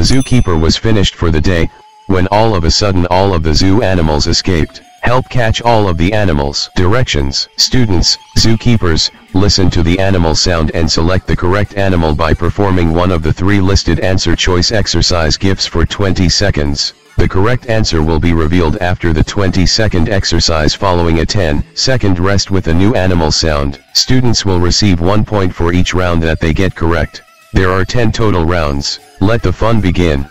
The zookeeper was finished for the day, when all of a sudden all of the zoo animals escaped. Help catch all of the animals. Directions. Students, zookeepers, listen to the animal sound and select the correct animal by performing one of the three listed answer choice exercise gifts for 20 seconds. The correct answer will be revealed after the 20-second exercise following a 10-second rest with a new animal sound. Students will receive 1 point for each round that they get correct. There are 10 total rounds. Let the fun begin.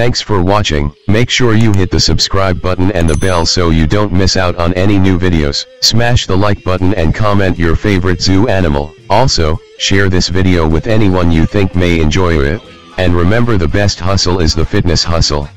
Thanks for watching. Make sure you hit the subscribe button and the bell so you don't miss out on any new videos. Smash the like button and comment your favorite zoo animal. Also, share this video with anyone you think may enjoy it. And remember, the best hustle is the fitness hustle.